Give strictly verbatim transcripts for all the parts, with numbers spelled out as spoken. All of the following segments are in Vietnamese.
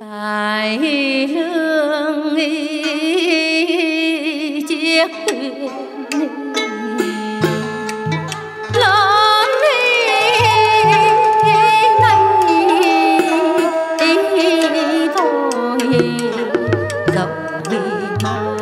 tài lương nghi chiếc thuyền lớn đi nay đi thôi dọc đi mai.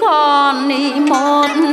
Còn một